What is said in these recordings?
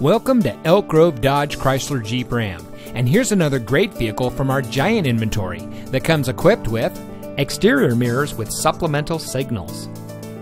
Welcome to Elk Grove Dodge Chrysler Jeep Ram, and here's another great vehicle from our giant inventory that comes equipped with exterior mirrors with supplemental signals,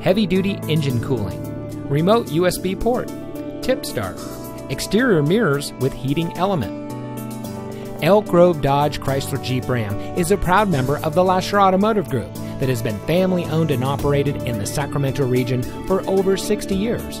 heavy-duty engine cooling, remote USB port, tip start, exterior mirrors with heating element. Elk Grove Dodge Chrysler Jeep Ram is a proud member of the Lasher Automotive Group that has been family owned and operated in the Sacramento region for over 60 years.